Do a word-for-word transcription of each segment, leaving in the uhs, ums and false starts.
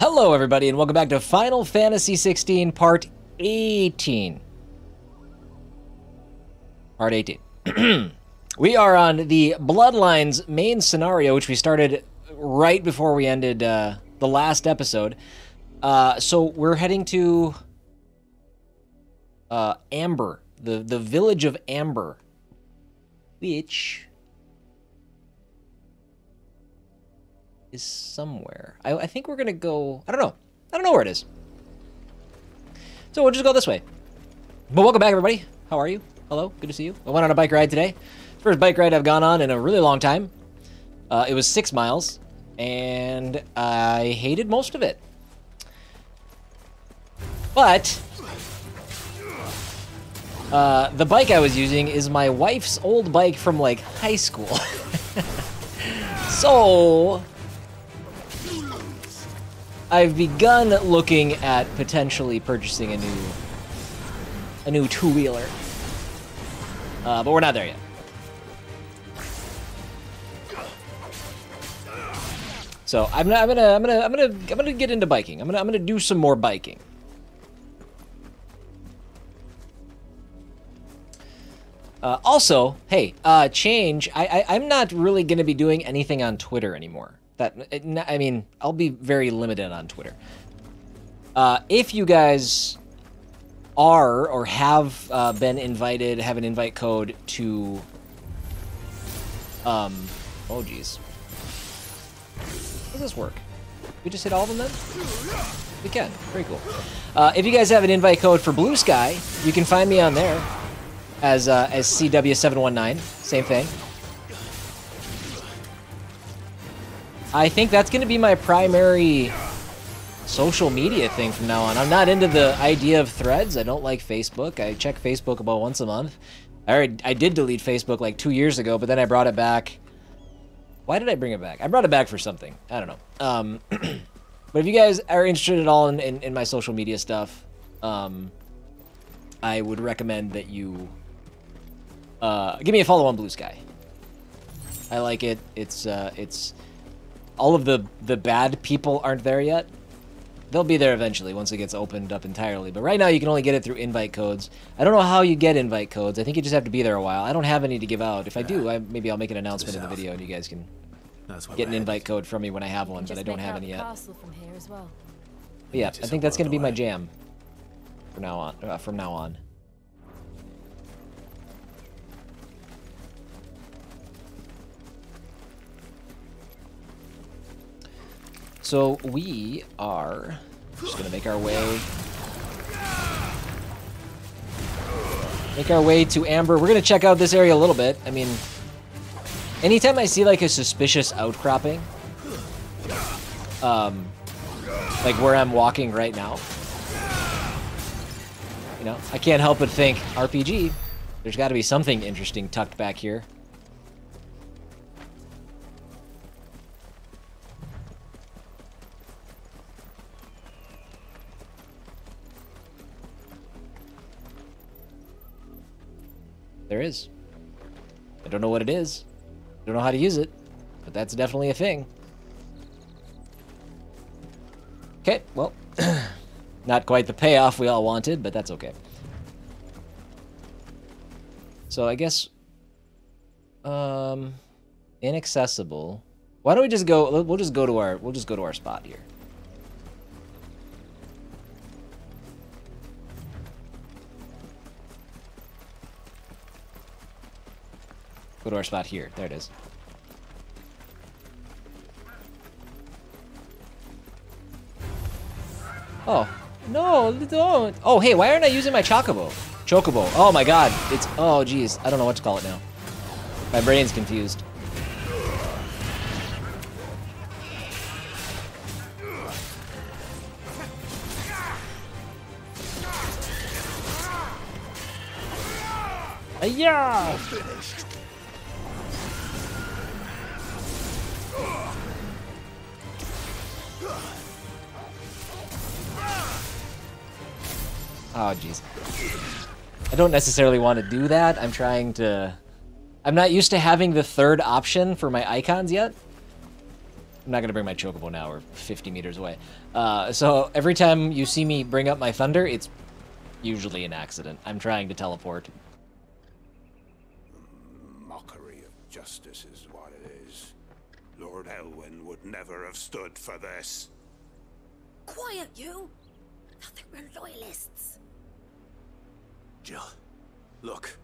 Hello everybody and welcome back to Final Fantasy sixteen Part eighteen. Part eighteen. We are on the Bloodlines main scenario, which we started right before we ended uh, the last episode. Uh, so we're heading to uh, Amber, the, the village of Amber, which is somewhere. I, I think we're gonna go... I don't know. I don't know where it is. So we'll just go this way. But welcome back, everybody. How are you? Hello. Good to see you. I went on a bike ride today. First bike ride I've gone on in a really long time. Uh, it was six miles. And I hated most of it. But... Uh, the bike I was using is my wife's old bike from, like, high school. So... I've begun looking at potentially purchasing a new, a new two-wheeler, uh, but we're not there yet. So I'm, I'm gonna, I'm gonna, I'm gonna, I'm gonna get into biking. I'm gonna, I'm gonna do some more biking. Uh, also, hey, uh, change. I, I, I'm not really gonna be doing anything on Twitter anymore. That, I mean, I'll be very limited on Twitter. Uh, if you guys are or have uh, been invited, have an invite code to... Um, oh, geez. How does this work? We just hit all of them, then? We can. Very cool. Uh, if you guys have an invite code for Blue Sky, you can find me on there as, uh, as C W seven one nine. Same thing. I think that's going to be my primary social media thing from now on. I'm not into the idea of threads. I don't like Facebook. I check Facebook about once a month. I, already, I did delete Facebook like two years ago, but then I brought it back. Why did I bring it back? I brought it back for something. I don't know. Um, but if you guys are interested at all in, in, in my social media stuff, um, I would recommend that you uh, give me a follow on Blue Sky. I like it. It's... Uh, it's all of the, the bad people aren't there yet. They'll be there eventually once it gets opened up entirely. But right now you can only get it through invite codes. I don't know how you get invite codes. I think you just have to be there a while. I don't have any to give out. If I do, I, maybe I'll make an announcement in the video and you guys can get an invite code from me when I have one, but I don't have any yet. But yeah, I think that's going to be my jam from now on. Uh, from now on. So we are just gonna make our way, make our way to Amber. We're gonna check out this area a little bit. I mean, anytime I see like a suspicious outcropping, um, like where I'm walking right now, you know, I can't help but think R P G. There's got to be something interesting tucked back here. There is. I don't know what it is. I don't know how to use it, but that's definitely a thing. Okay, well, not quite the payoff we all wanted, but that's okay. So I guess, um, inaccessible. Why don't we just go? We'll just go to our. We'll just go to our spot here. Go to our spot here. There it is. Oh. No, don't. Oh, hey, why aren't I using my Chocobo? Chocobo. Oh, my God. It's... Oh, geez. I don't know what to call it now. My brain's confused. Yeah. Finished. Oh, jeez. I don't necessarily want to do that. I'm trying to... I'm not used to having the third option for my icons yet. I'm not going to bring my Chocobo now. We're fifty meters away. Uh, so every time you see me bring up my thunder, it's usually an accident. I'm trying to teleport. Mockery of justice is what it is. Lord Elwyn would never have stood for this. Quiet, you! I think we're loyalists. Jill, look.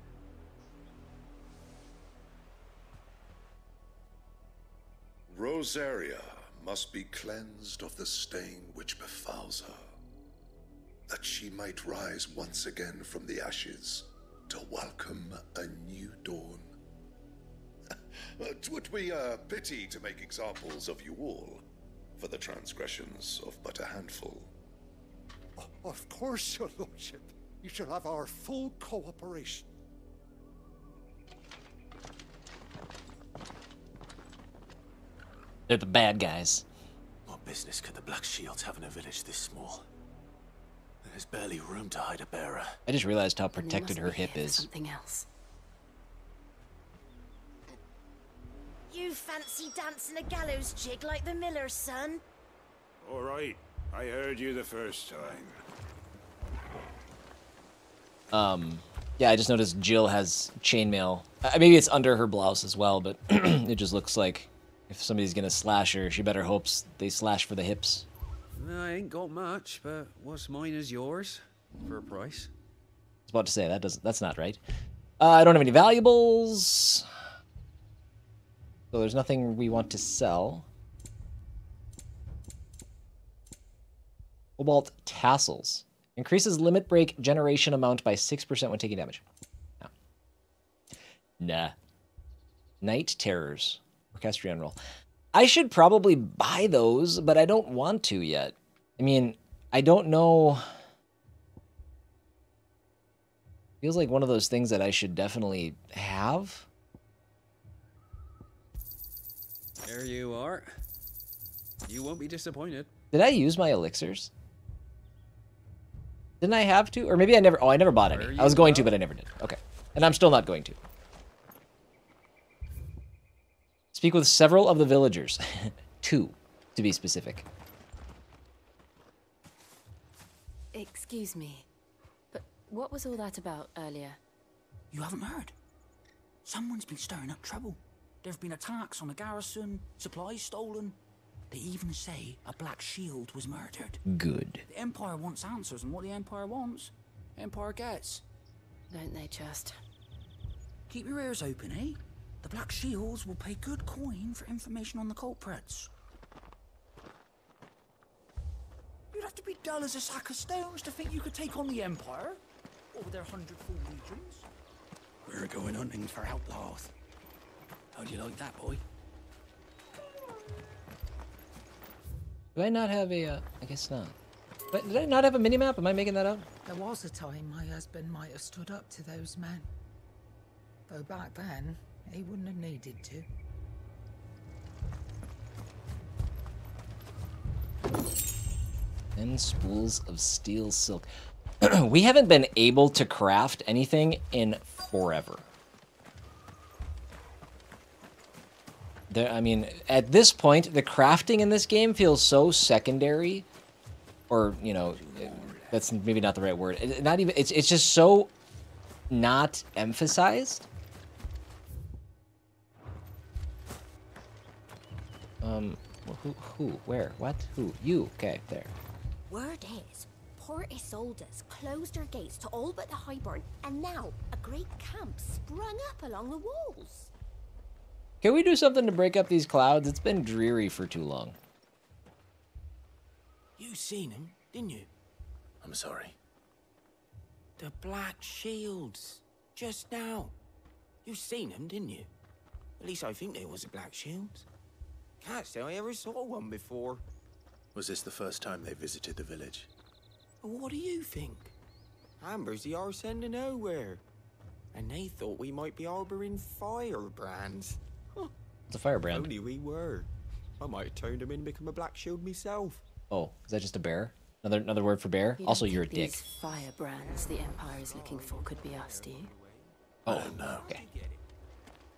Rosaria must be cleansed of the stain which befouls her, that she might rise once again from the ashes to welcome a new dawn. Twould be a pity to make examples of you all, for the transgressions of but a handful. Of course, your lordship. You shall have our full cooperation. They're the bad guys. What business could the Black Shields have in a village this small? There's barely room to hide a bearer. I just realized how protected her hip is. Something else. You fancy dancing a gallows jig like the miller's son? All right, I heard you the first time. Um, yeah, I just noticed Jill has chainmail. Uh, maybe it's under her blouse as well, but it just looks like. If somebody's gonna slash her, she better hopes they slash for the hips. I ain't got much, but what's mine is yours for a price. I was about to say that doesn't. That's not right. Uh, I don't have any valuables, so there's nothing we want to sell. Cobalt tassels increases limit break generation amount by six percent when taking damage. No. Nah. Night terrors. Orchestrion roll. I should probably buy those, but I don't want to yet. I mean, I don't know. Feels like one of those things that I should definitely have. There you are. You won't be disappointed. Did I use my elixirs? Didn't I have to? Or maybe I never. Oh, I never bought any. I was going to, but I never did. Okay. And I'm still not going to. Speak with several of the villagers. Two, to be specific. Excuse me, but what was all that about earlier? You haven't heard? Someone's been stirring up trouble. There have been attacks on the garrison, supplies stolen. They even say a Black Shield was murdered. Good. The Empire wants answers, and what the Empire wants, Empire gets. Don't they just? Keep your ears open, eh? The Black Shields will pay good coin for information on the culprits. You'd have to be dull as a sack of stones to think you could take on the Empire, or their hundredfold legions. We're going hunting for outlaws. How do you like that, boy? Do I not have a, uh, I guess not. But did I not have a minimap? Am I making that up? There was a time my husband might have stood up to those men. Though back then, he wouldn't have needed to. Ten spools of steel silk. We haven't been able to craft anything in forever. There, I mean, at this point, the crafting in this game feels so secondary, or you know, that's maybe not the right word. It, not even. It's it's just so not emphasized. Um, who, who, where, what, who, you, okay, there. Word is, Port Isolde's closed her gates to all but the Highborn, and now a great camp sprung up along the walls. Can we do something to break up these clouds? It's been dreary for too long. You seen him, didn't you? I'm sorry. The Black Shields, just now. You seen him, didn't you? At least I think there was a Black Shields. Can't say I ever saw one before. Was this the first time they visited the village? What do you think? Amber's the arse end of nowhere. And they thought we might be harboring firebrands. Huh. It's a firebrand. Only we were. I might have turned him in and become a Black Shield myself. Oh, is that just a bear? Another another word for bear? You also, you're a dick. These firebrands the Empire is looking for could be us, do you? Oh, no. Okay.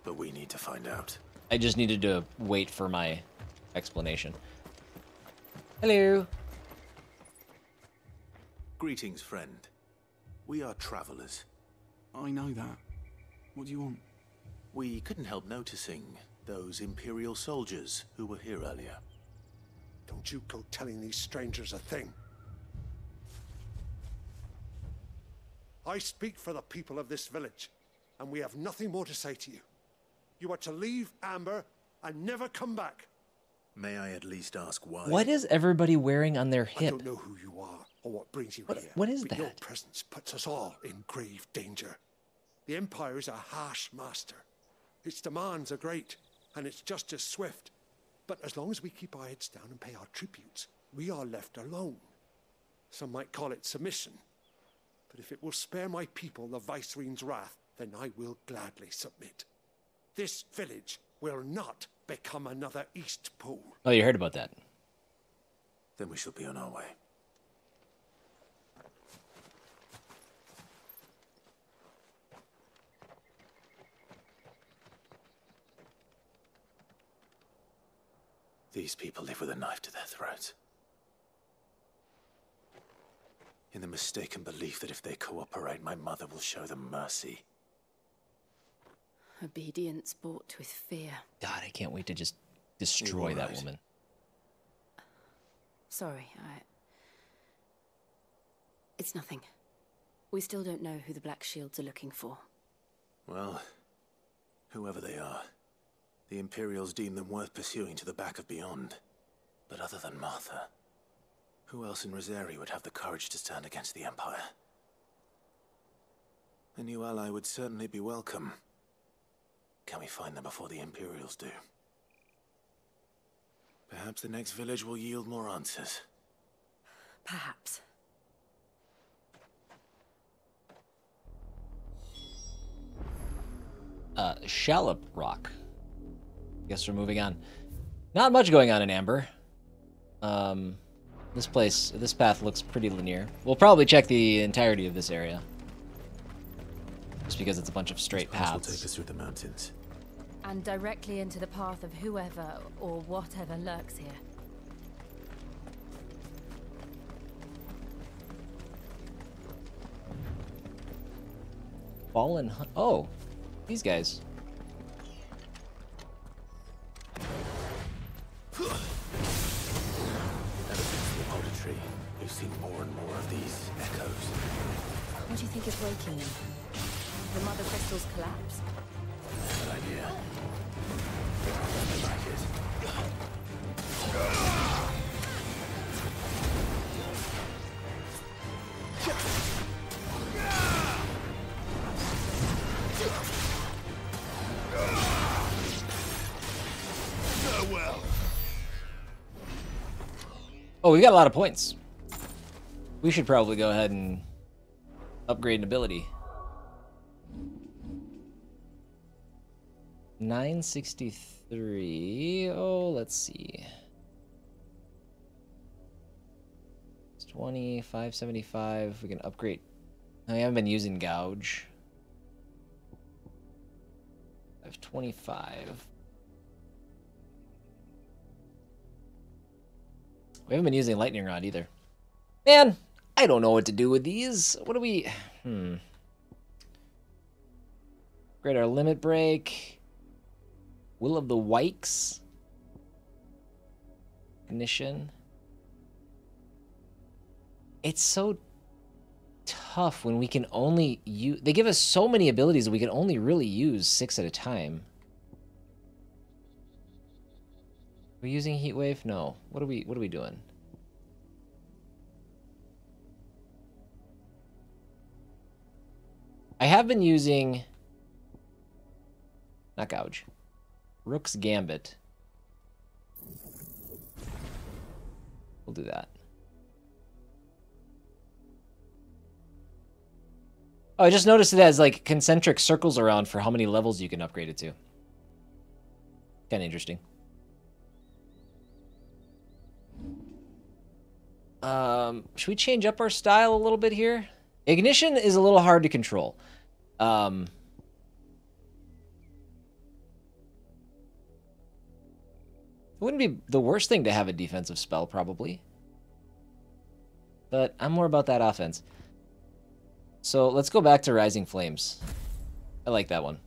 But we need to find out. I just needed to wait for my explanation. Hello. Greetings, friend. We are travelers. I know that. What do you want? We couldn't help noticing those Imperial soldiers who were here earlier. Don't you go telling these strangers a thing. I speak for the people of this village, and we have nothing more to say to you. You are to leave Amber and never come back. May I at least ask why? What is everybody wearing on their hip? I don't know who you are or what brings you what, here. What is but that? Your presence puts us all in grave danger. The Empire is a harsh master. Its demands are great, and its justice swift. But as long as we keep our heads down and pay our tributes, we are left alone. Some might call it submission. But if it will spare my people the Vicerine's wrath, then I will gladly submit. This village will not become another East Pool. Oh, you heard about that. Then we shall be on our way. These people live with a knife to their throats. In the mistaken belief that if they cooperate, my mother will show them mercy. Obedience bought with fear. God, I can't wait to just destroy that woman. Sorry, I... It's nothing. We still don't know who the Black Shields are looking for. Well, whoever they are, the Imperials deem them worth pursuing to the back of beyond. But other than Martha, who else in Rosaria would have the courage to stand against the Empire? A new ally would certainly be welcome. Can we find them before the Imperials do? Perhaps the next village will yield more answers. Perhaps. Uh, Shallop Rock. Guess we're moving on. Not much going on in Amber. Um, this place, this path looks pretty linear. We'll probably check the entirety of this area, just because it's a bunch of straight paths. We'll take us through the mountains and directly into the path of whoever or whatever lurks here. Fallen. Oh, these guys. Ever since the alder tree, we've seen more and more of these echoes. What do you think is waking him? The mother crystals collapse? Good idea. I like it. Farewell. Oh, we got a lot of points. We should probably go ahead and upgrade an ability. nine sixty-three. Oh, let's see. It's twenty, five seventy-five. We can upgrade. I haven't been using gouge. I have twenty-five. We haven't been using lightning rod either. Man, I don't know what to do with these. What do we? Hmm. Upgrade our limit break. Will of the Wykes. Ignition. It's so tough when we can only use... They give us so many abilities that we can only really use six at a time. We're using Heat Wave? No. What are we, what are we doing? I have been using... Not Gouge. Rook's Gambit. We'll do that. Oh, I just noticed it has like concentric circles around for how many levels you can upgrade it to. Kind of interesting. Um, should we change up our style a little bit here? Ignition is a little hard to control. Um... It wouldn't be the worst thing to have a defensive spell, probably. But I'm more about that offense. So let's go back to Rising Flames. I like that one.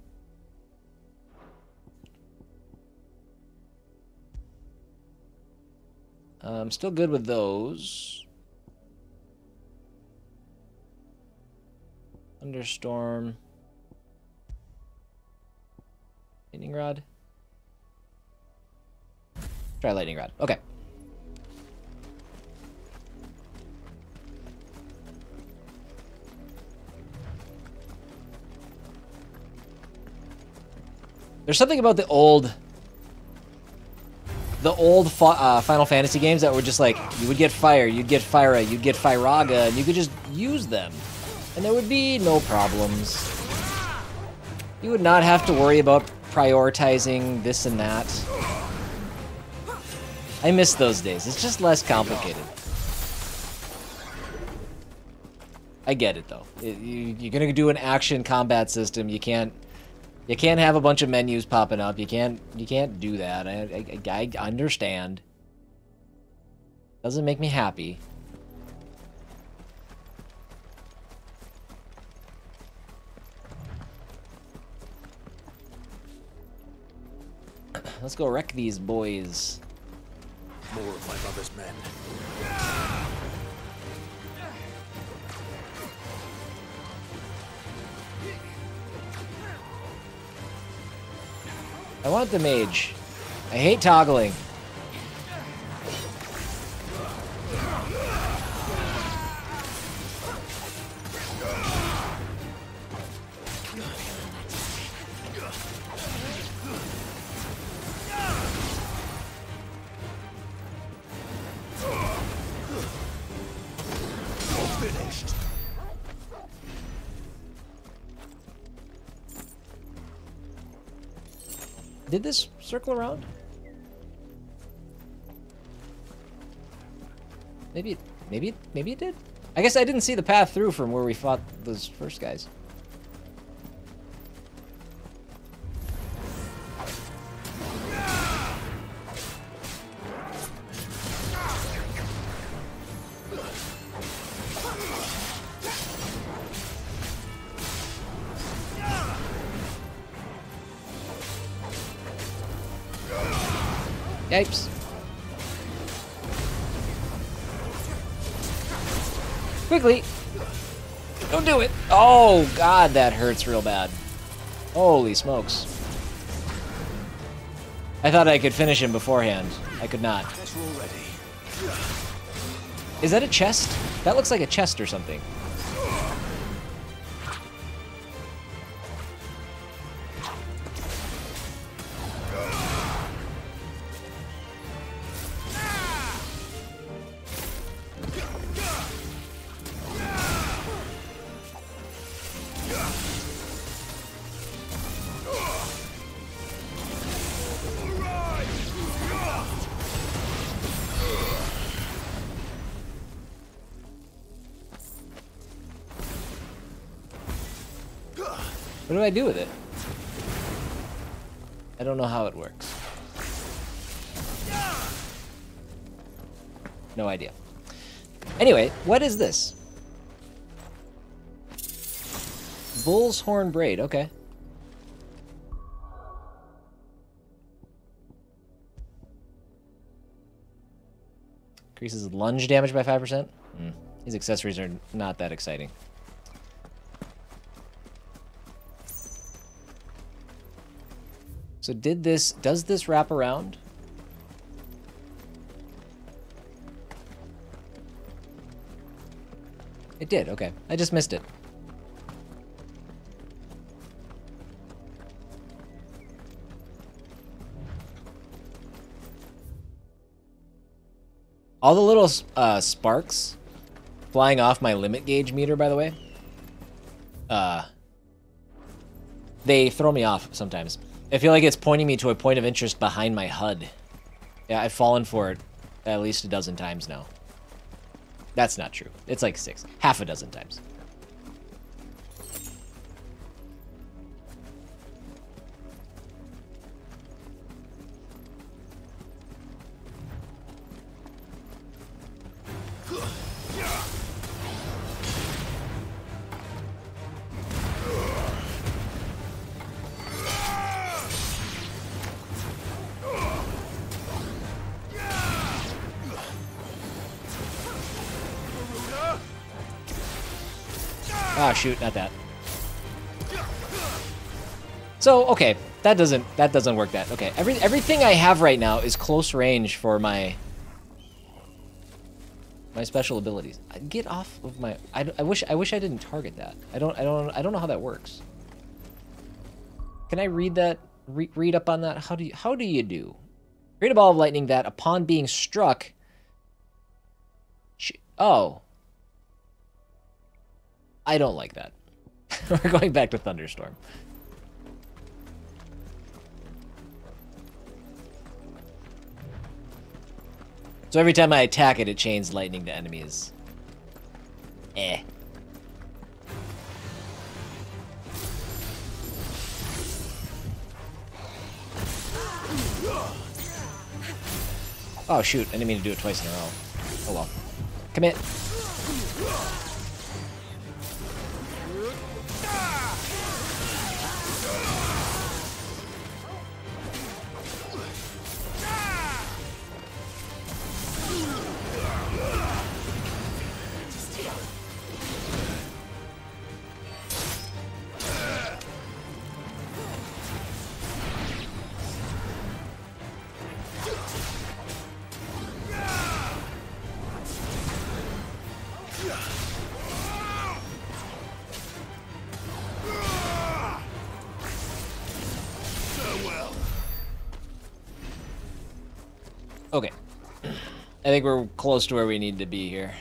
I'm still good with those. Thunderstorm. Lightning Rod. Try Lightning Rod. Okay. There's something about the old... The old fa uh, Final Fantasy games that were just like, you would get Fire, you'd get Fyra, you'd get Fyraga, and you could just use them. And there would be no problems. You would not have to worry about prioritizing this and that. I miss those days. It's just less complicated. I get it, though. It, you, you're gonna do an action combat system. You can't... You can't have a bunch of menus popping up. You can't you can't do that. I, I, I understand. Doesn't make me happy. Let's go wreck these boys. More of my mother's men. I want the mage. I hate toggling. Did this circle around? Maybe, maybe, maybe it did. I guess I didn't see the path through from where we fought those first guys. Yipes. Quickly! Don't do it! Oh god, that hurts real bad. Holy smokes. I thought I could finish him beforehand. I could not. Is that a chest? That looks like a chest or something. What do I do with it? I don't know how it works. No idea. Anyway, what is this? Bull's horn braid, okay. Increases lunge damage by five percent. Mm. These accessories are not that exciting. So did this, does this wrap around? It did, okay. I just missed it. All the little uh, sparks flying off my limit gauge meter, by the way, uh, they throw me off sometimes. I feel like it's pointing me to a point of interest behind my H U D. Yeah, I've fallen for it at least a dozen times now. That's not true. It's like six. Half a dozen times. Ah, shoot, not that. So, okay, that doesn't that doesn't work that. Okay, every everything I have right now is close range for my my special abilities. Get off of my I, I wish I wish I didn't target that. I don't I don't I don't know how that works. Can I read that re, read up on that? How do you how do you do? Create a ball of lightning that upon being struck Oh. I don't like that. We're going back to Thunderstorm. So every time I attack it, it chains lightning to enemies. Eh. Oh shoot, I didn't mean to do it twice in a row. Oh well. Commit. I think we're close to where we need to be here.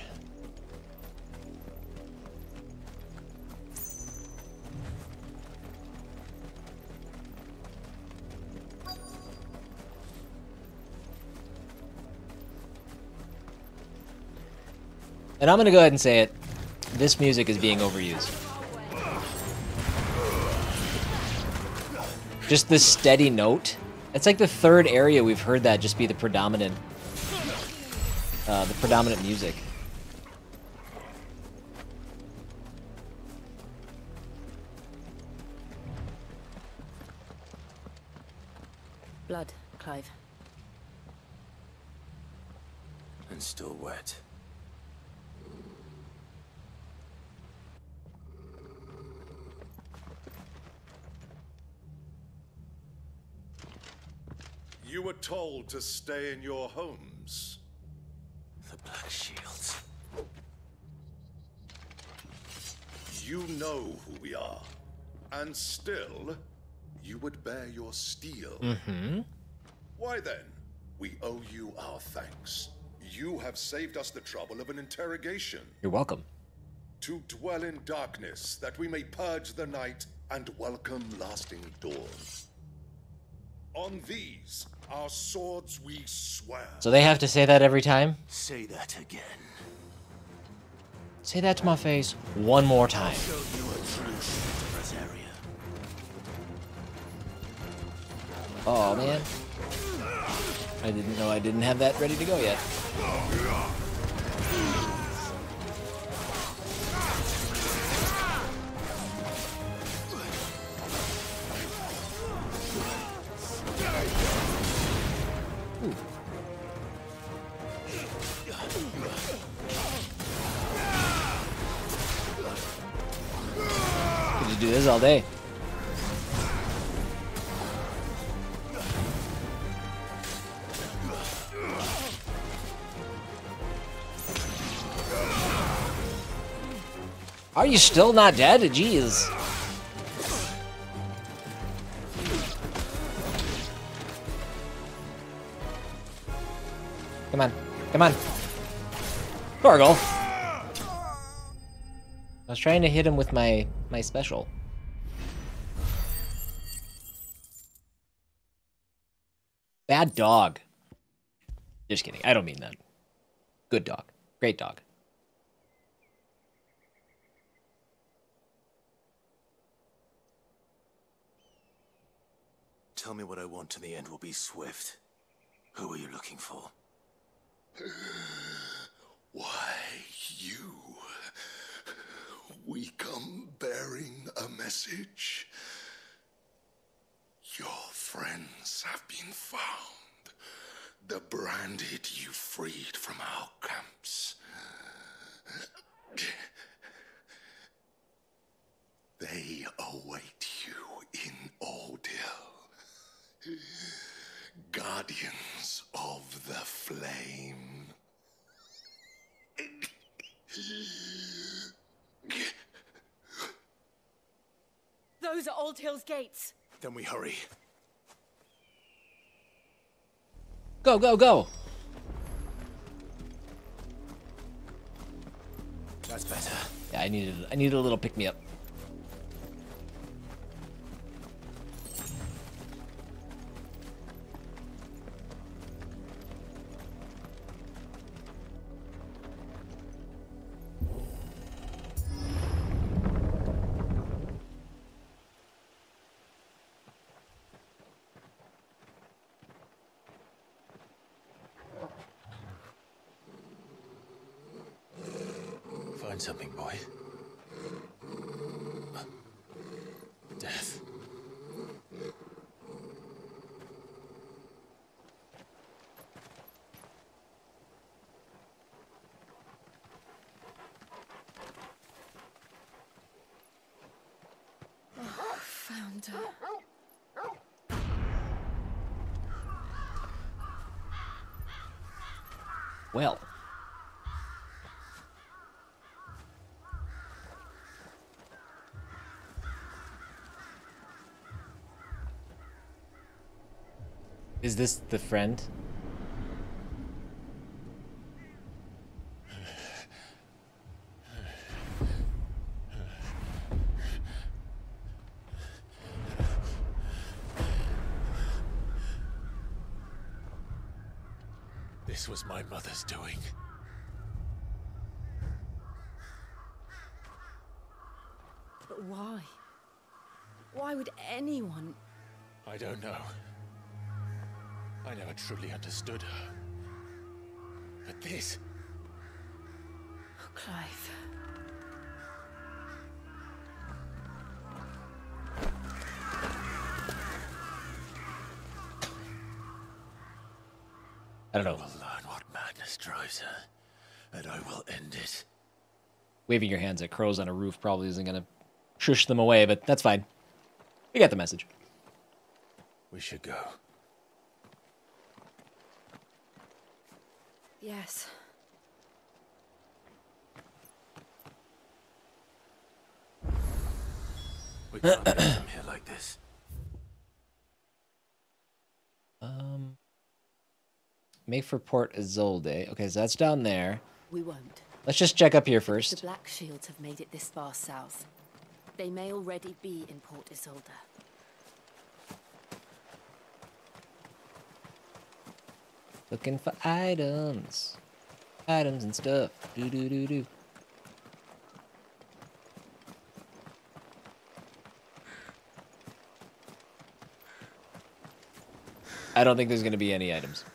And I'm gonna go ahead and say it. This music is being overused. Just this steady note. It's like the third area we've heard that just be the predominant. Uh, the predominant music. Blood, Clive. And still wet. You were told to stay in your homes. The Black Shields. You know who we are, and still, you would bear your steel. Mm-hmm. Why then, we owe you our thanks. You have saved us the trouble of an interrogation. You're welcome. To dwell in darkness, that we may purge the night and welcome lasting dawn. On these, our swords we swear. So they have to say that every time? Say that again. Say that to my face one more time. I'll show you a truth, Rosaria. Oh man. I didn't know I didn't have that ready to go yet. Do this all day. Are you still not dead? Jeez. Come on. Come on. Gargle. I was trying to hit him with my my special. Bad dog. Just kidding. I don't mean that. Good dog. Great dog. Tell me what I want, and the end will be swift. Who are you looking for? Why, you. We come bearing a message. Your friends have been found. The branded you freed from our camps. Those are Old Hill's gates. Then we hurry. Go, go, go. That's better. Yeah, I needed I needed a little pick me up. Something, boy. Death. Oh, found her. Well. Is this the friend? This was my mother's doing. But why? Why would anyone? I don't know. I never truly understood her. But this... Oh, Clive. I don't know. I will learn what madness drives her, and I will end it. Waving your hands at crows on a roof probably isn't going to shush them away, but that's fine. We got the message. We should go. Yes. We can't get from here like this. Um. Make for Port Isolde. Okay, so that's down there. We won't. Let's just check up here first. The Black Shields have made it this far south. They may already be in Port Isolde. Looking for items. Items and stuff. Do do do do. I don't think there's gonna be any items.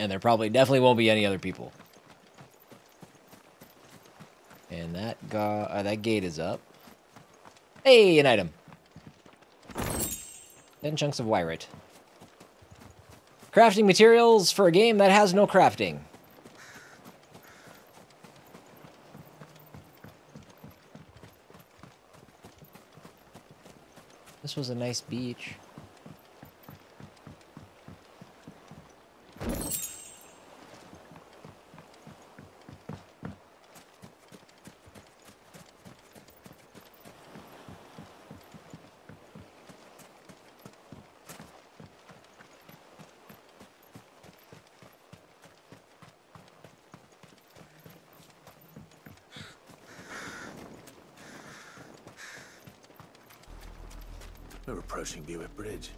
And there probably definitely won't be any other people. And that ga- uh, that gate is up. Hey, an item. ten chunks of wyrite. Crafting materials for a game that has no crafting. This was a nice beach. We're approaching Beuve Bridge.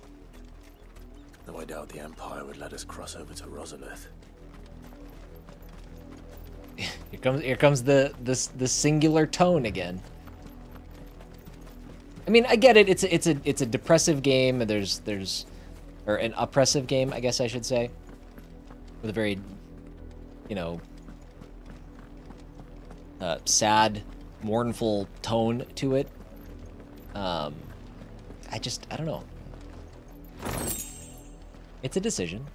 Though I doubt the Empire would let us cross over to Rosalith. Here comes, here comes the this the singular tone again. I mean, I get it. It's a, it's a it's a depressive game. And there's there's or an oppressive game, I guess I should say, with a very, you know, uh, sad, mournful tone to it. Um. I just, I don't know. It's a decision.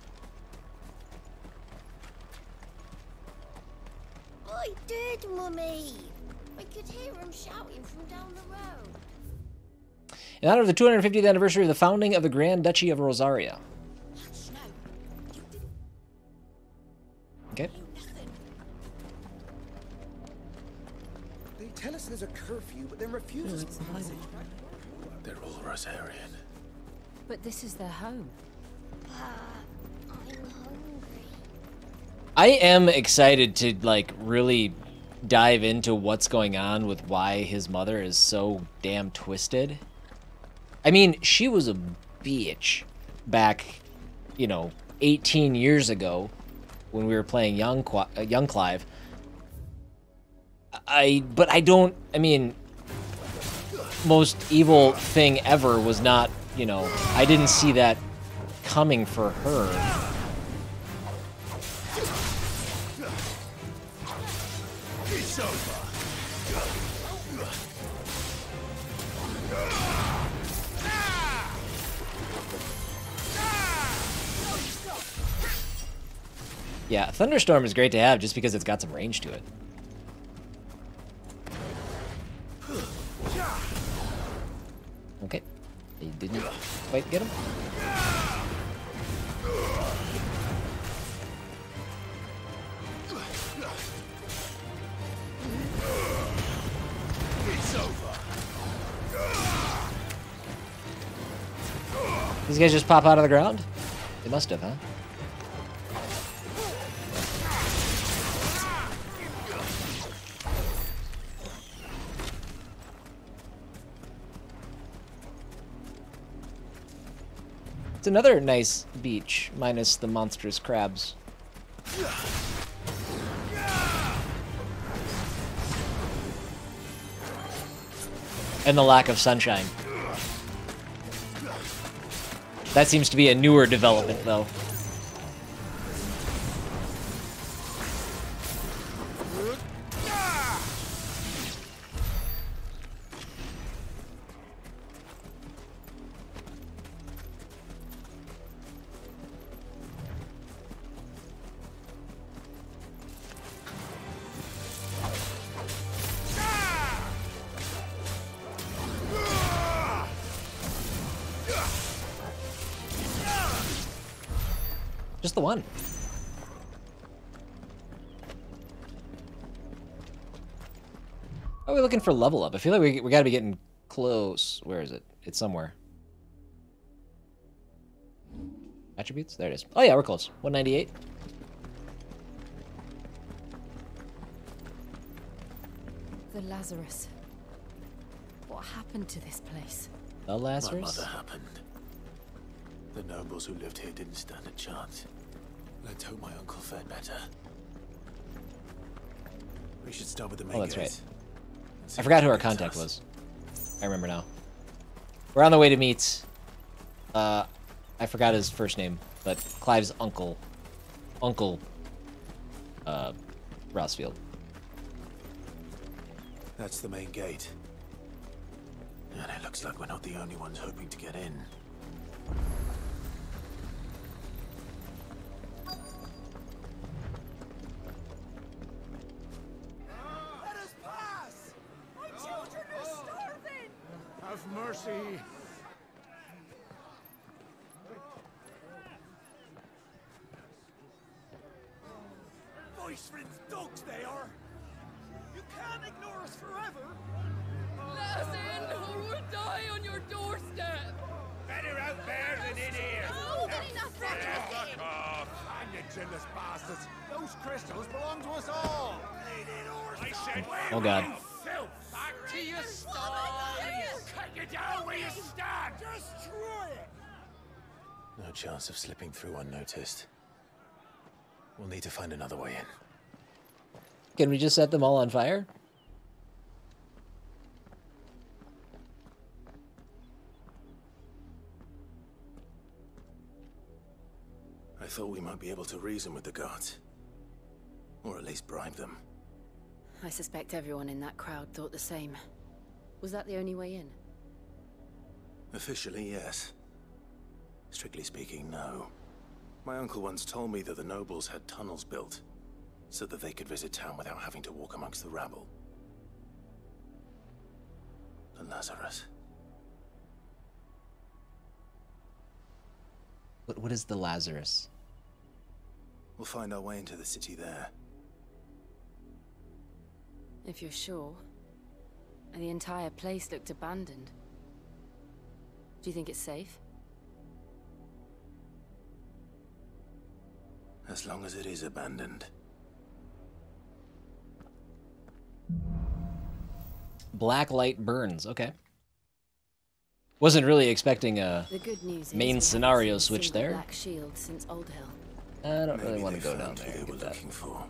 I did, Mummy. I could hear him shouting from down the road. In honor of the two hundred fiftieth anniversary of the founding of the Grand Duchy of Rosaria. That's no Okay. They tell us there's a curfew, but then refuses passage. They're all Rosarian. But this is their home. Uh, I'm hungry. I am excited to like really dive into what's going on with why his mother is so damn twisted. I mean, she was a bitch back, you know, eighteen years ago when we were playing Young Young Clive. I, but I don't, I mean, most evil thing ever was not, you know, I didn't see that coming for her. It's over. Yeah, Thunderstorm is great to have just because it's got some range to it. Okay. He didn't quite get him. It's over. These guys just pop out of the ground? They must have, huh? It's another nice beach, minus the monstrous crabs. And the lack of sunshine. That seems to be a newer development, though. Just the one. Oh, we're looking for level up. I feel like we, we gotta be getting close. Where is it? It's somewhere. Attributes? There it is. Oh yeah, we're close. one ninety-eight. The Lazarus. What happened to this place? The Lazarus? My mother happened. The nobles who lived here didn't stand a chance. Let's hope my uncle fared better. We should start with the main gate. Oh, that's right. I forgot who our contact was. I remember now. We're on the way to meet. Uh, I forgot his first name, but Clive's uncle, Uncle uh, Rosfield. That's the main gate. And it looks like we're not the only ones hoping to get in. Let us pass! My children are starving! Have mercy! Vicerine dogs they are! You can't ignore us forever! Let us in or we'll die on your doorstep! Better out there than in here! No, no, enough fuck off! And you trimless bastards! Those crystals belong to us all! I said, oh god. Back to your stalls! Cut you down where you stand! Destroy it! No chance of slipping through unnoticed. We'll need to find another way in. Can we just set them all on fire? I thought we might be able to reason with the guards. Or at least bribe them. I suspect everyone in that crowd thought the same. Was that the only way in? Officially, yes. Strictly speaking, no. My uncle once told me that the nobles had tunnels built, so that they could visit town without having to walk amongst the rabble. The Lazarus. What, what is the Lazarus? We'll find our way into the city there. If you're sure. The entire place looked abandoned. Do you think it's safe? As long as it is abandoned. Black light burns, okay. Wasn't really expecting a the good news main scenario switch there. Black shield since Old Hill. I don't Maybe really want to go down there. We're looking for.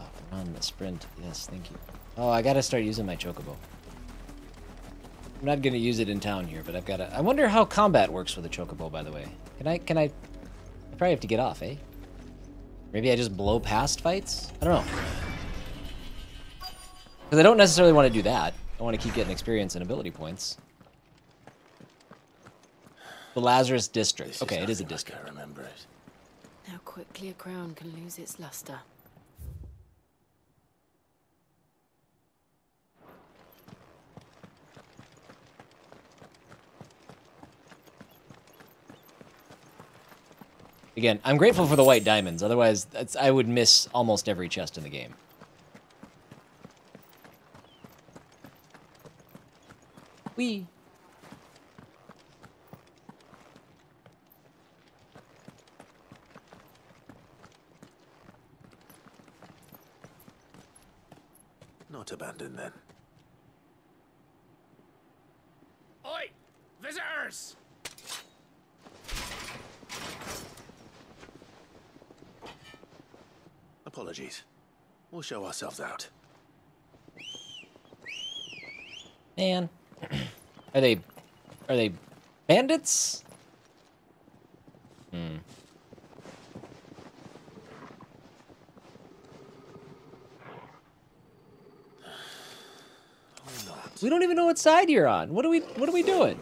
Oh, run the sprint. Yes, thank you. Oh, I gotta start using my Chocobo. I'm not gonna use it in town here, but I've gotta. I wonder how combat works with a Chocobo, by the way. Can I? Can I? I probably have to get off, eh? Maybe I just blow past fights? I don't know. Because I don't necessarily want to do that. I want to keep getting experience and ability points. The Lazarus District. This okay, it is a district. I remember it. How quickly a crown can lose its luster. Again, I'm grateful for the white diamonds, otherwise that's, I would miss almost every chest in the game. Whee! Not abandoned, then. Oi! Visitors! Apologies. We'll show ourselves out. Man. Are they... Are they... bandits? Hmm. We don't even know what side you're on. What are we... What are we doing?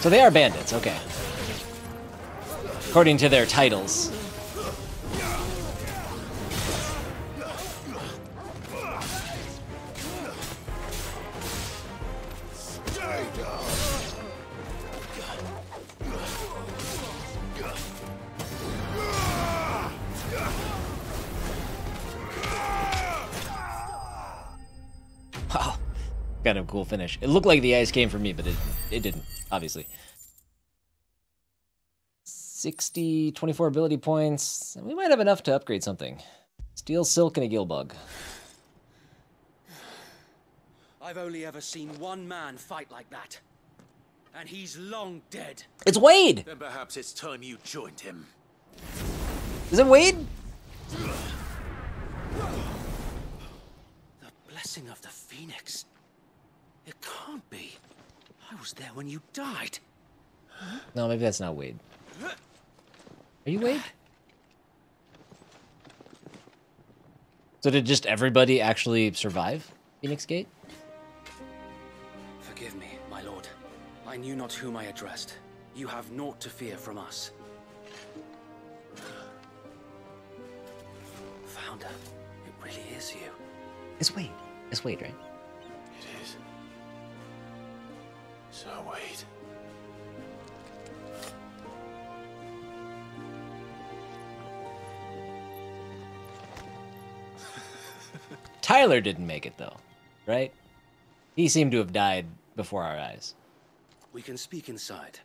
So they are bandits, okay. According to their titles. Wow. Kind of cool finish. It looked like the ice came from me, but it, it didn't. Obviously. sixty, twenty-four ability points. We might have enough to upgrade something. Steel silk and a gill bug. I've only ever seen one man fight like that. And he's long dead. It's Wade! Then perhaps it's time you joined him. Is it Wade? The blessing of the Phoenix. It can't be. I was there when you died. No, maybe that's not Wade. Are you Wade? So did just everybody actually survive Phoenix Gate? Forgive me, my lord. I knew not whom I addressed. You have naught to fear from us. Founder, it really is you. It's Wade. It's Wade, right? It is. So wait. Tyler didn't make it though, right? He seemed to have died before our eyes. We can speak inside.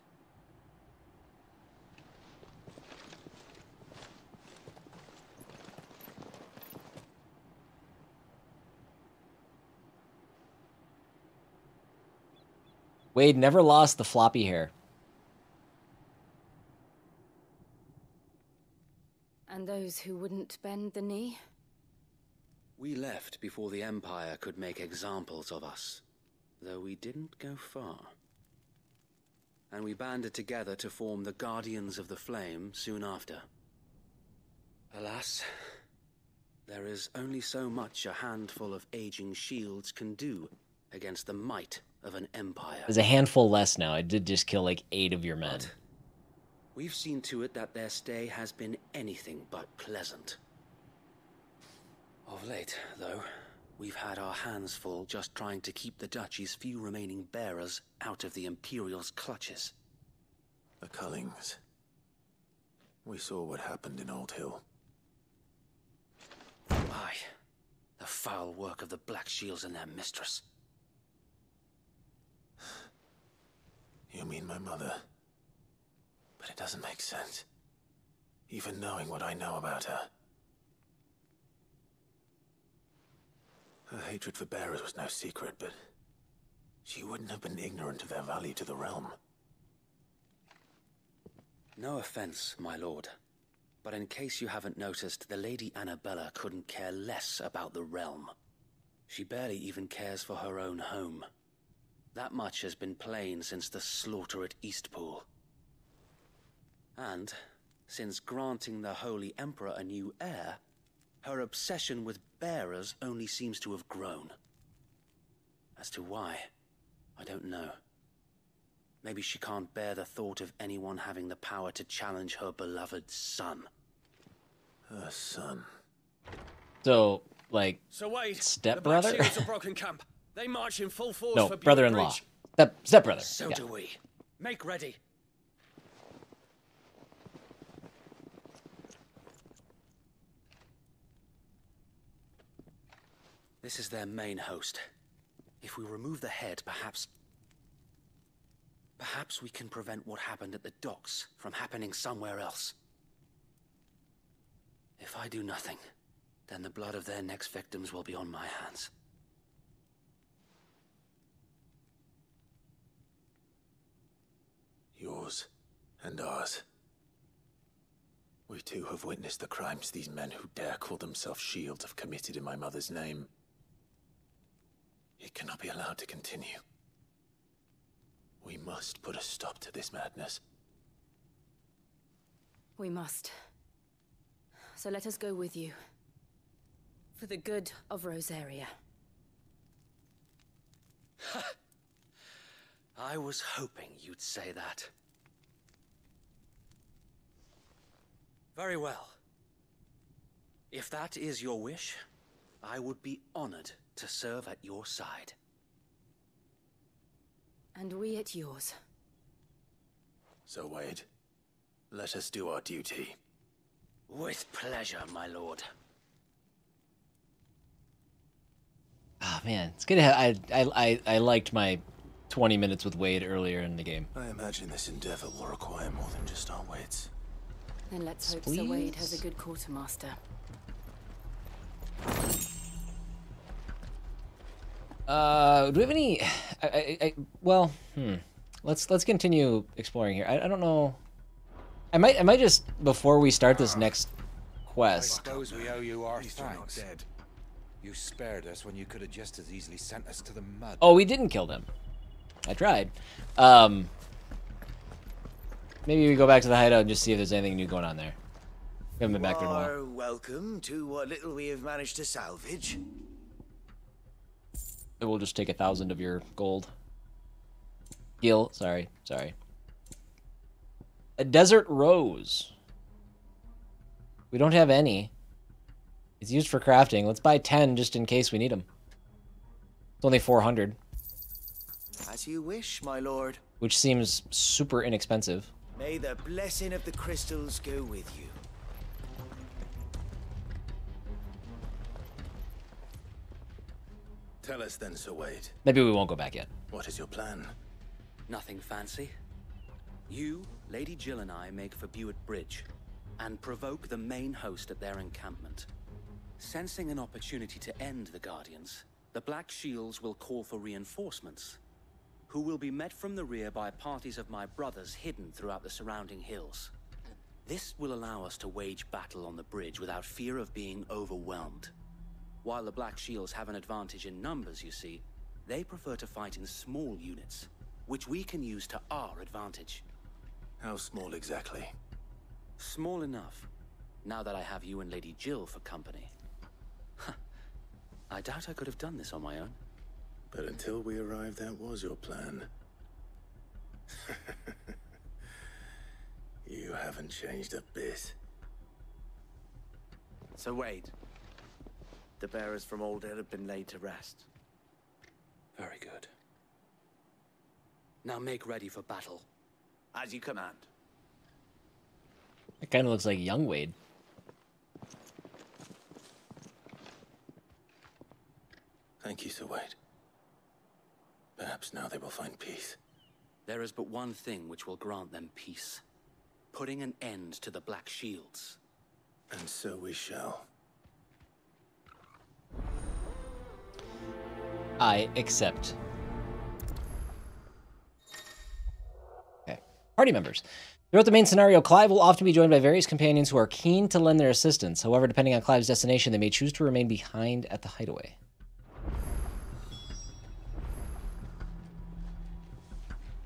Wade never lost the floppy hair. And those who wouldn't bend the knee? We left before the Empire could make examples of us, though we didn't go far. And we banded together to form the Guardians of the Flame soon after. Alas, There is only so much a handful of aging shields can do against the might of an empire. There's a handful less now. I did just kill like eight of your men. But we've seen to it that their stay has been anything but pleasant. Of late, though, we've had our hands full just trying to keep the duchy's few remaining bearers out of the Imperial's clutches. The Cullings. We saw what happened in Old Hill. Aye. The foul work of the Black Shields and their mistress. You mean my mother? But it doesn't make sense. Even knowing what I know about her. Her hatred for bearers was no secret, but she wouldn't have been ignorant of their value to the realm. No offense, my lord. But in case you haven't noticed, the Lady Annabella couldn't care less about the realm. She barely even cares for her own home. That much has been plain since the slaughter at East Pool. And, since granting the Holy Emperor a new heir, her obsession with bearers only seems to have grown. As to why, I don't know. Maybe she can't bear the thought of anyone having the power to challenge her beloved son. Her son. So, like, so Wade, stepbrother? The Black Shields are broken camp. They march in full force no, for brother-in-law. Step, stepbrother. So yeah. do we. Make ready. This is their main host. If we remove the head, perhaps... Perhaps we can prevent what happened at the docks from happening somewhere else. If I do nothing, then the blood of their next victims will be on my hands. Yours and ours. We too have witnessed the crimes these men who dare call themselves shields have committed in my mother's name. It cannot be allowed to continue. We must put a stop to this madness. We must. So let us go with you. For the good of Rosaria. I was hoping you'd say that. Very well. If that is your wish, I would be honored to serve at your side. And we at yours. So, Wade, let us do our duty. With pleasure, my lord. Ah, oh, man, it's good to have. I, I, I, I liked my twenty minutes with Wade earlier in the game. I imagine this endeavor will require more than just our Wades. Then let's hope Sir Wade has a good quartermaster. Uh, do we have any? I, I, I, well, hmm. Let's let's continue exploring here. I, I don't know. I might I might just before we start this next quest. I suppose we owe you our thanks. Dead. You spared us when you could have just as easily sent us to the mud. Oh, we didn't kill them. I tried. Um, maybe we go back to the hideout and just see if there's anything new going on there. We haven't been back there in a while. Welcome to what little we have managed to salvage. We'll just take a thousand of your gold. Gil, sorry, sorry. A desert rose. We don't have any. It's used for crafting. Let's buy ten just in case we need them. It's only four hundred. As you wish, my lord. Which seems super inexpensive. May the blessing of the crystals go with you. Tell us then, Sir Wade. Maybe we won't go back yet. What is your plan? Nothing fancy. You, Lady Jill and I make for Beuve Bridge and provoke the main host at their encampment. Sensing an opportunity to end the Guardians, the Black Shields will call for reinforcements, who will be met from the rear by parties of my brothers hidden throughout the surrounding hills. This will allow us to wage battle on the bridge without fear of being overwhelmed. While the Black Shields have an advantage in numbers, you see, they prefer to fight in small units, which we can use to our advantage. How small exactly? Small enough, now that I have you and Lady Jill for company, I doubt I could have done this on my own. But until we arrived, that was your plan. You haven't changed a bit. So Wade, the bearers from Alder have been laid to rest. Very good. Now make ready for battle. As you command. It kind of looks like young Wade. Thank you, Sir Wade. Perhaps now they will find peace. There is but one thing which will grant them peace. Putting an end to the Black Shields. And so we shall. I accept. Okay. Party members. Throughout the main scenario, Clive will often be joined by various companions who are keen to lend their assistance. However, depending on Clive's destination, they may choose to remain behind at the hideaway.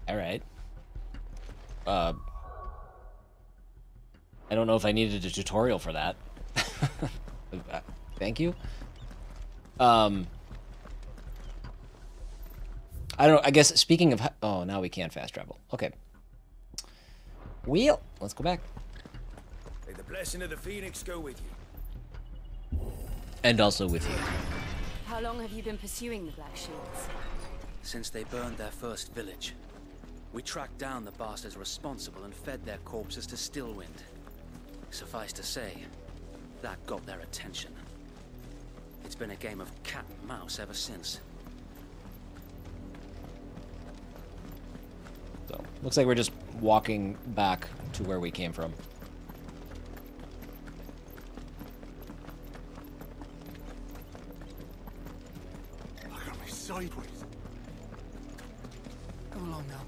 All right. Uh, I don't know if I needed a tutorial for that. Thank you. Um, I don't. I guess speaking of, oh, now we can fast travel. Okay. Wheel. Let's go back. May the blessing of the Phoenix go with you. And also with you. How long have you been pursuing the Black Shields? Since they burned their first village. We tracked down the bastards responsible and fed their corpses to Stillwind. Suffice to say, that got their attention. It's been a game of cat and mouse ever since. So, looks like we're just walking back to where we came from. Bugger me sideways. Come along now.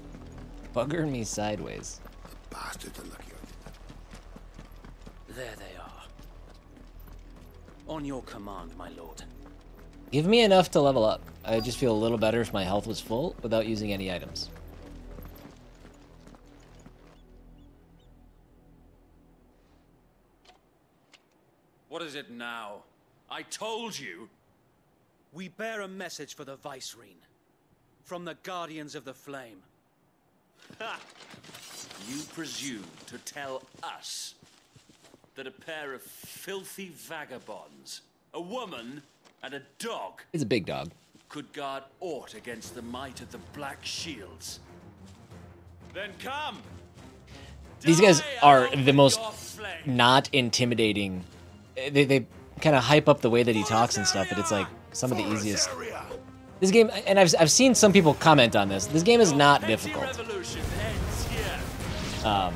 Bugger me sideways. The bastards are looking at it. There they are. On your command, my lord. Give me enough to level up. I just feel a little better if my health was full without using any items. What is it now? I told you! We bear a message for the Vicerine. From the Guardians of the Flame. Ha! You presume to tell us that a pair of filthy vagabonds, a woman and a dog... It's a big dog. ...could guard aught against the might of the Black Shields. Then come! These guys are the most not intimidating... They, they kind of hype up the way that he talks and stuff, but it's like some of the easiest. This game, and I've, I've seen some people comment on this, this game is not difficult. Um,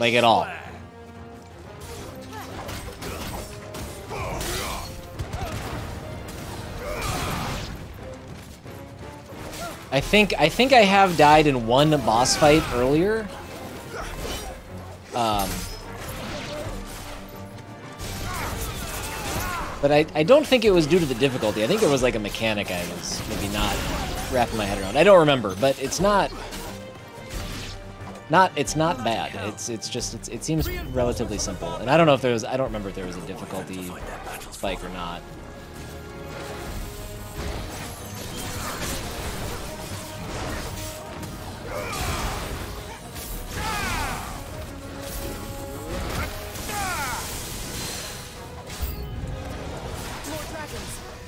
like at all. I think, I think I have died in one boss fight earlier. Um... But I, I don't think it was due to the difficulty. I think it was like a mechanic I was maybe not wrapping my head around. I don't remember, but it's not not it's not bad. It's it's just it's, it seems relatively simple. And I don't know if there was I don't remember if there was a difficulty spike or not.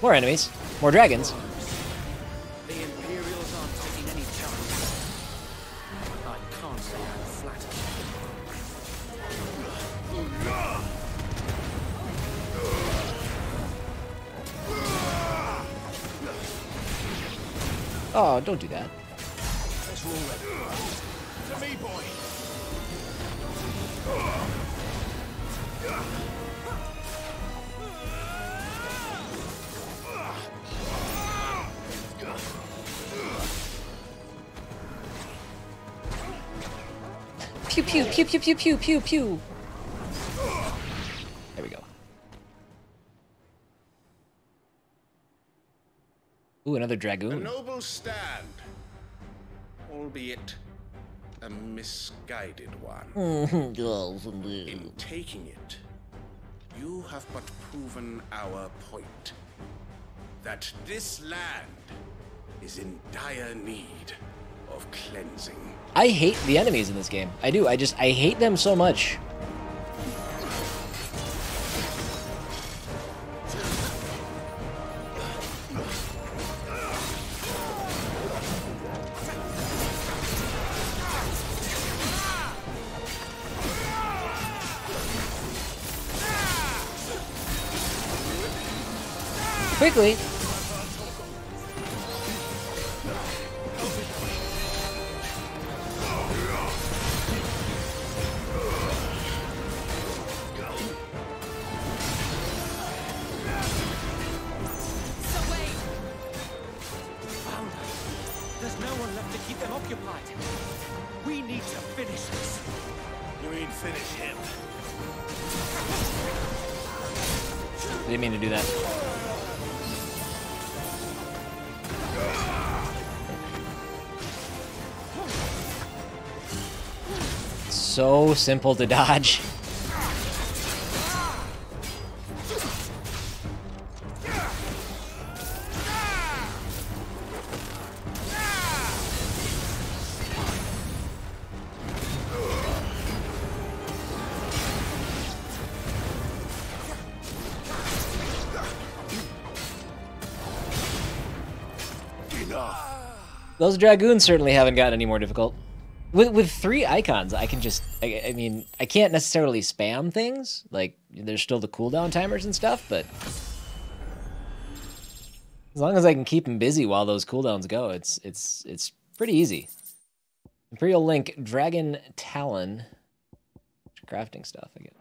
More enemies, more dragons. The Imperials aren't taking any chance. I can't say I'm flattered. Oh, don't do that. Let's roll it. To me, boy. Pew, pew, pew, pew, pew, pew, pew, pew. There we go. Ooh, another dragoon. A noble stand, albeit a misguided one. In taking it, You have but proven our point. That this land is in dire need of cleansing. I hate the enemies in this game. I do. I just, I hate them so much. Quickly. So simple to dodge. Enough. Those dragoons certainly haven't gotten any more difficult. With, with three icons, I can just, I, I mean, I can't necessarily spam things. Like, there's still the cooldown timers and stuff, but as long as I can keep them busy while those cooldowns go, it's it's it's pretty easy. Imperial Link, Dragon Talon, crafting stuff, I get.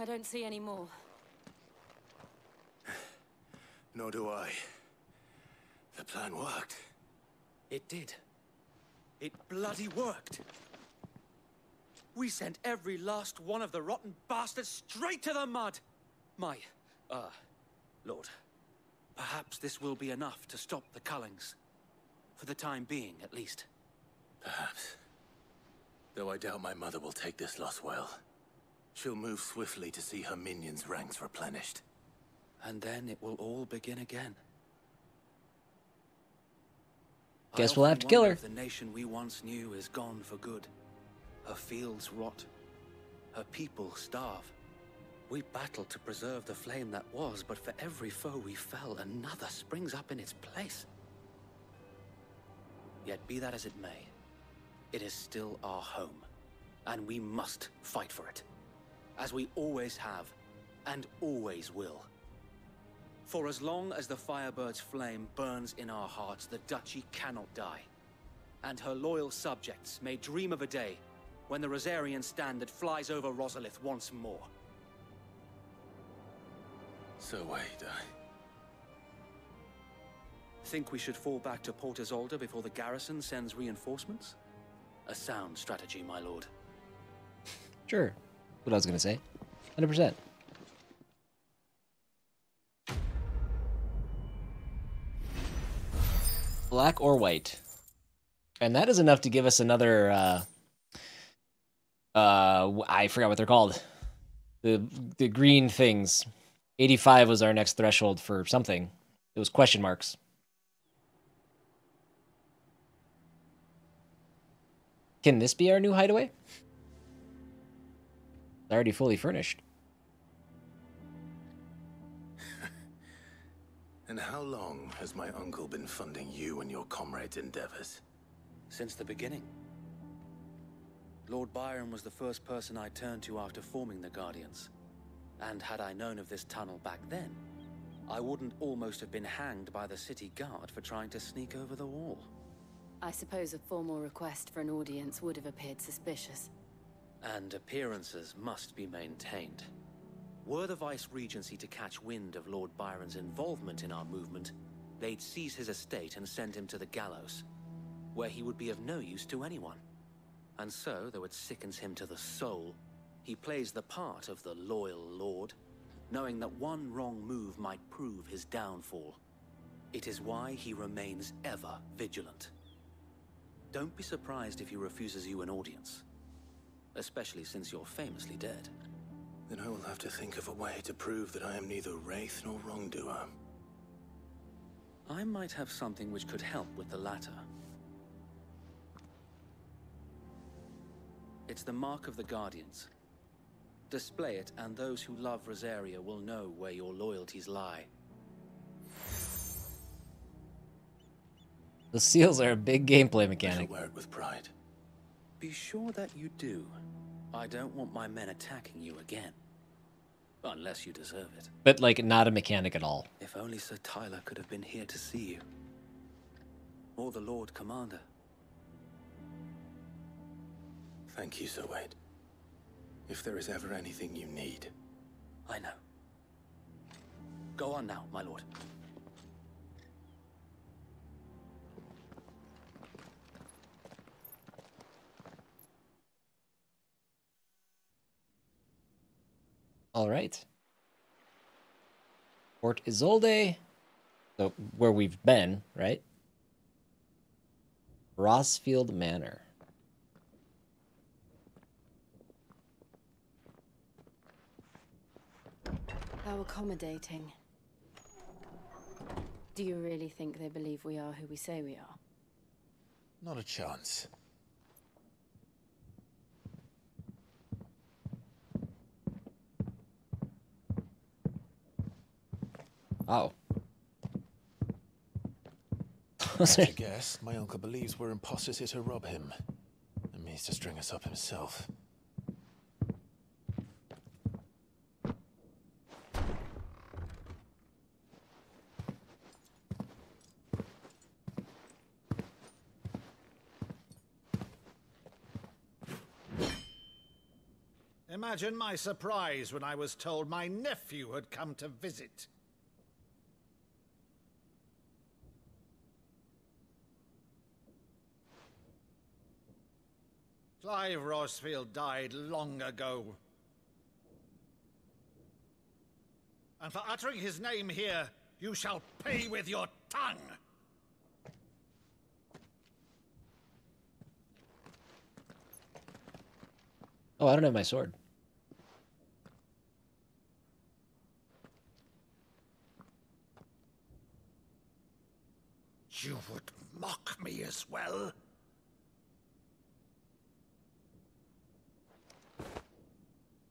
I don't see any more. Nor do I. The plan worked. It did. It bloody worked. We sent every last one of the rotten bastards straight to the mud. My, uh, lord, perhaps this will be enough to stop the Cullings. For the time being, at least. Perhaps. Though I doubt my mother will take this loss well. She'll move swiftly to see her minions' ranks replenished. And then it will all begin again. Guess we'll have to kill her. The nation we once knew is gone for good. Her fields rot. Her people starve. We battled to preserve the flame that was, but for every foe we fell, another springs up in its place. Yet be that as it may, it is still our home, and we must fight for it. As we always have, and always will. For as long as the Firebird's flame burns in our hearts, the Duchy cannot die. And her loyal subjects may dream of a day when the Rosarian standard flies over Rosalith once more. So Wade, I... think we should fall back to Port Isolde before the garrison sends reinforcements? A sound strategy, my lord. Sure. What I was going to say. one hundred percent. Black or white. And that is enough to give us another, uh, uh, I forgot what they're called. The, the green things. eighty-five was our next threshold for something. It was question marks. Can this be our new hideaway? It's already fully furnished. And how long has my uncle been funding you and your comrades' endeavors? Since the beginning. Lord Byron was the first person I turned to after forming the Guardians. And had I known of this tunnel back then, I wouldn't almost have been hanged by the city guard for trying to sneak over the wall. I suppose a formal request for an audience would have appeared suspicious. And appearances must be maintained. Were the Vice-Regency to catch wind of Lord Byron's involvement in our movement, they'd seize his estate and send him to the gallows, where he would be of no use to anyone. And so, though it sickens him to the soul, he plays the part of the loyal lord, knowing that one wrong move might prove his downfall. It is why he remains ever vigilant. Don't be surprised if he refuses you an audience. Especially since you're famously dead. Then I will have to think of a way to prove that I am neither wraith nor wrongdoer. I might have something which could help with the latter. It's the mark of the Guardians. Display it, and those who love Rosaria will know where your loyalties lie. The seals are a big gameplay mechanic. I shall wear it with pride. Be sure that you do. I don't want my men attacking you again. Unless you deserve it. But, like, not a mechanic at all. If only Sir Tyler could have been here to see you. Or the Lord Commander. Thank you, Sir Wade. If there is ever anything you need. I know. Go on now, my lord. All right. Port Isolde. So, where we've been, right? Rosfield Manor. How accommodating. Do you really think they believe we are who we say we are? Not a chance. Oh. As you guess, my uncle believes we're imposters here to rob him. And means to string us up himself. Imagine my surprise when I was told my nephew had come to visit. Clive Rosfield died long ago. And for uttering his name here, you shall pay with your tongue! Oh, I don't have my sword. You would mock me as well?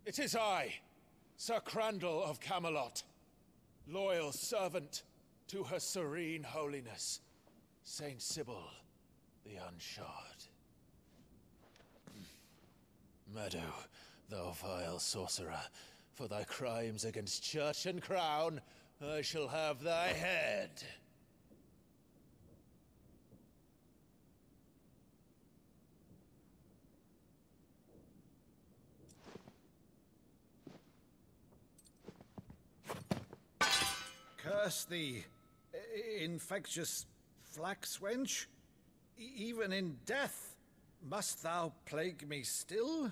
It is I, Sir Crandall of Camelot, loyal servant to her serene holiness, Saint Sybil the Unshod. Meadow, thou vile sorcerer, for thy crimes against church and crown, I shall have thy head. Curse thee, infectious flax wench. E even in death, must thou plague me still?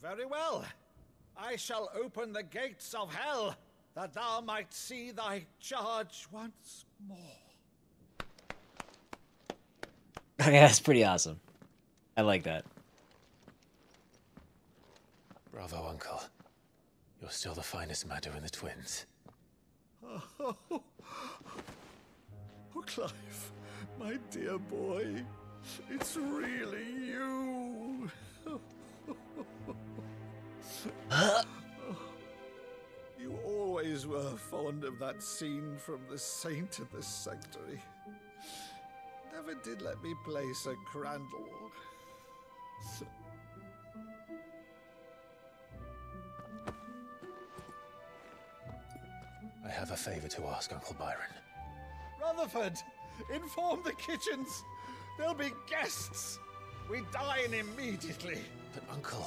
Very well. I shall open the gates of hell, that thou might see thy charge once more. Okay, that's pretty awesome. I like that. Bravo, uncle. You're still the finest Maddo in the twins. Oh, oh, oh. Oh, Clive, my dear boy, it's really you. You always were fond of that scene from The Saint in the Sanctuary. Never did let me play Sir Crandall. I have a favor to ask, Uncle Byron. Rutherford, inform the kitchens. There'll be guests. We dine immediately. But, Uncle...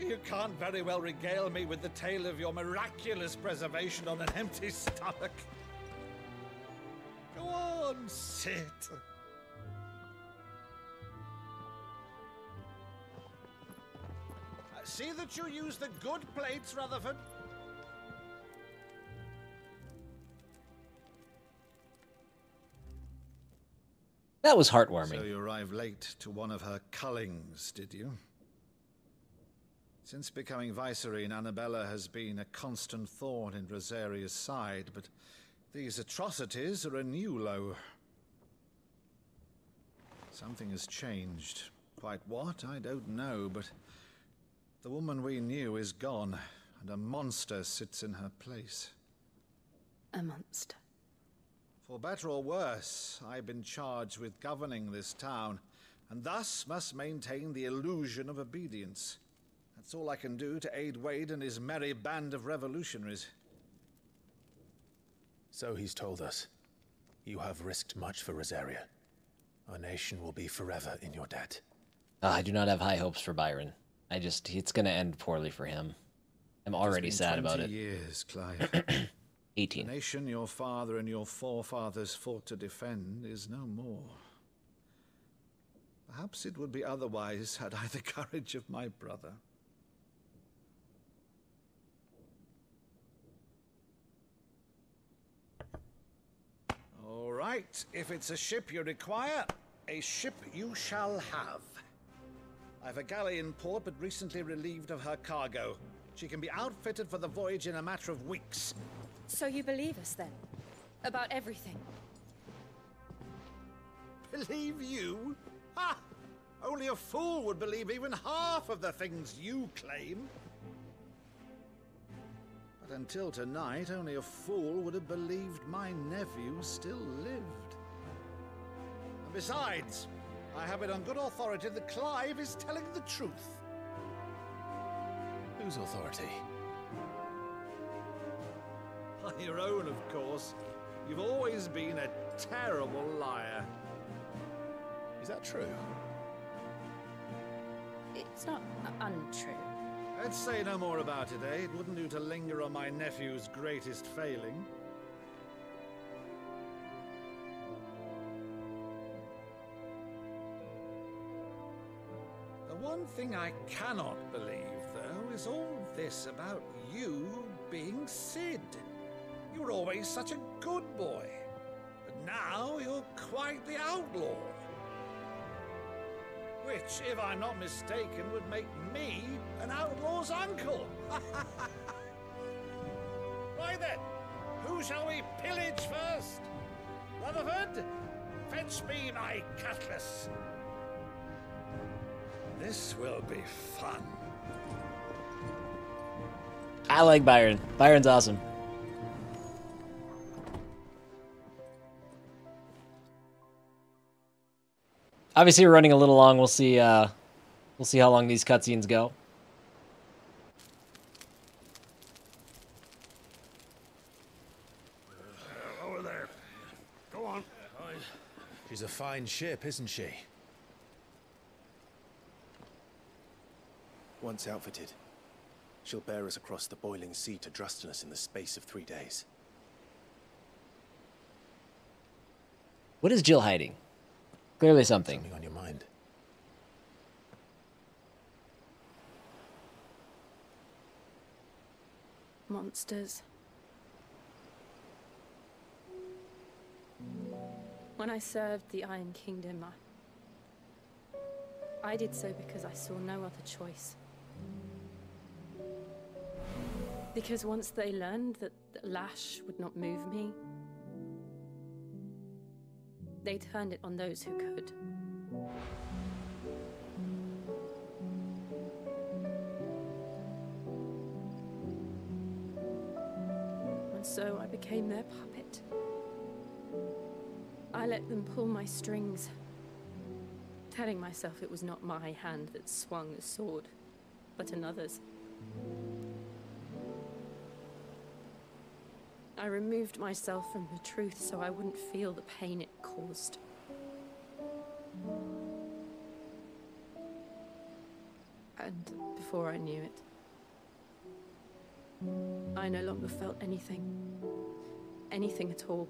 You can't very well regale me with the tale of your miraculous preservation on an empty stomach. Go on, sit. See that you use the good plates, Rutherford. That was heartwarming. So you arrived late to one of her cullings, did you? Since becoming Vicerine, Annabella has been a constant thorn in Rosaria's side, but these atrocities are a new low. Something has changed. Quite what, I don't know, but the woman we knew is gone, and a monster sits in her place. A monster? For better or worse, I've been charged with governing this town, and thus must maintain the illusion of obedience. That's all I can do to aid Wade and his merry band of revolutionaries. So he's told us. You have risked much for Rosaria. Our nation will be forever in your debt. Uh, I do not have high hopes for Byron. I just, it's gonna end poorly for him. I'm already sad about it. Years, Clive. eighteen. The nation your father and your forefathers fought to defend is no more. Perhaps it would be otherwise had I the courage of my brother. All right, if it's a ship you require, a ship you shall have. I've a galley in port, but recently relieved of her cargo. She can be outfitted for the voyage in a matter of weeks. So you believe us, then? About everything? Believe you? Ha! Only a fool would believe even half of the things you claim. But until tonight, only a fool would have believed my nephew still lived. And besides, I have it on good authority that Clive is telling the truth. Whose authority? On your own, of course. You've always been a terrible liar. Is that true? It's not untrue. Let's say no more about it, eh? It wouldn't do to linger on my nephew's greatest failing. The one thing I cannot believe, though, is all this about you being Sid. You were always such a good boy, but now you're quite the outlaw. Which, if I'm not mistaken, would make me an outlaw's uncle. Right then, who shall we pillage first? Rutherford, fetch me my cutlass. This will be fun. I like Byron. Byron's awesome. Obviously, we're running a little long. We'll see. Uh, we'll see how long these cutscenes go. Uh, over there. Go on. She's a fine ship, isn't she? Once outfitted, she'll bear us across the boiling sea to Drustanis in the space of three days. What is Jill hiding? Clearly something. Something on your mind. Monsters. When I served the Iron Kingdom, I, I did so because I saw no other choice. Because once they learned that the lash would not move me, they turned it on those who could. And so I became their puppet. I let them pull my strings, telling myself it was not my hand that swung the sword, but another's. I removed myself from the truth so I wouldn't feel the pain it caused. And before I knew it, I no longer felt anything. Anything at all.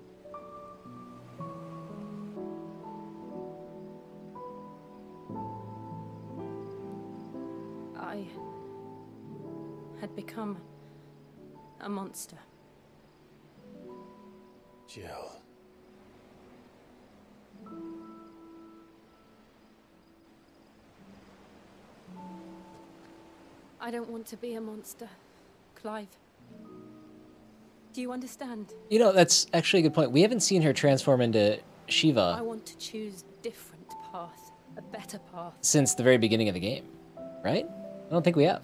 I had become a monster. Jill. I don't want to be a monster, Clive. Do you understand? You know, that's actually a good point. We haven't seen her transform into Shiva. I want to choose a different path, a better path. Since the very beginning of the game, right? I don't think we have.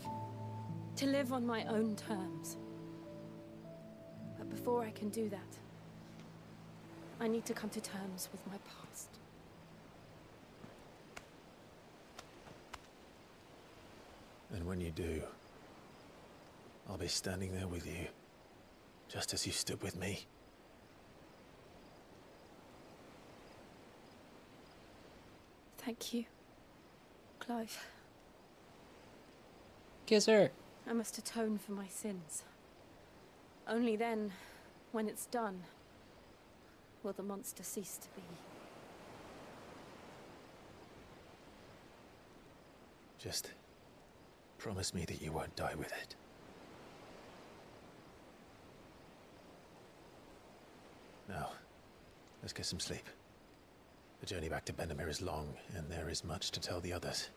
To live on my own terms. But before I can do that, I need to come to terms with my past. And when you do, I'll be standing there with you, just as you stood with me. Thank you, Clive. Kiss her. I must atone for my sins. Only then, when it's done, will the monster cease to be. Just promise me that you won't die with it. Now, let's get some sleep. The journey back to Benamir is long, and there is much to tell the others.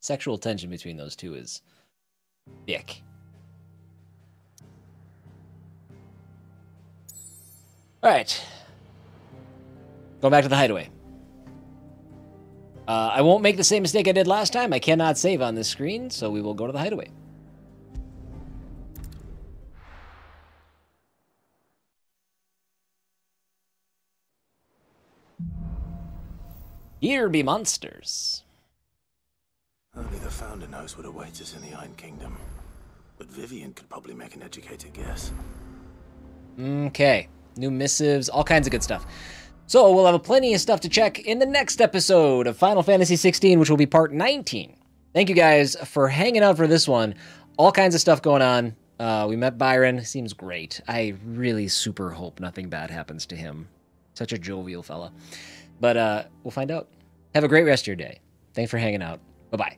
Sexual tension between those two is thick. All right. Going back to the hideaway. Uh, I won't make the same mistake I did last time. I cannot save on this screen, so we will go to the hideaway. Here be monsters. Only the Founder knows what awaits us in the Iron Kingdom. But Vivian could probably make an educated guess. Okay. New missives, all kinds of good stuff. So we'll have plenty of stuff to check in the next episode of Final Fantasy sixteen, which will be part nineteen. Thank you guys for hanging out for this one. All kinds of stuff going on. Uh, we met Byron. Seems great. I really super hope nothing bad happens to him. Such a jovial fella. But uh, we'll find out. Have a great rest of your day. Thanks for hanging out. Bye-bye.